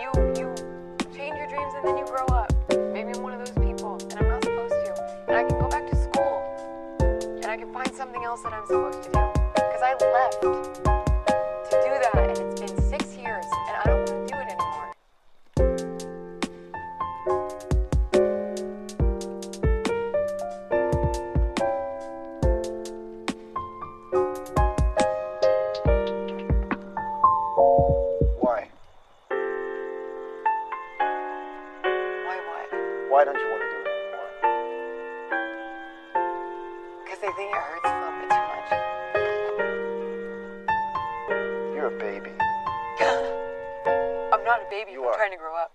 You change your dreams and then you grow up. Maybe I'm one of those people and I'm not supposed to. And I can go back to school and I can find something else that I'm supposed to do. Because I left to do that and it's been 6 years and I don't want to do it anymore. Why don't you want to do it anymore? Because they think it hurts a little bit too much. You're a baby. I'm not a baby. You are. I'm trying to grow up.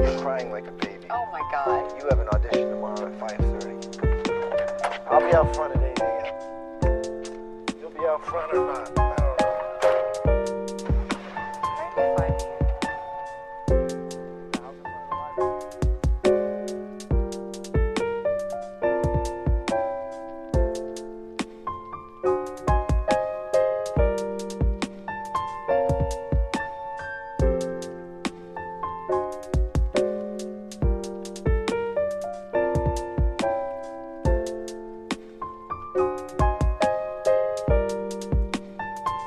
You're crying like a baby. Oh my God. You have an audition tomorrow at 5:30. I'll be out front at 8 a.m. You'll be out front or not? I don't know. Where do you find me?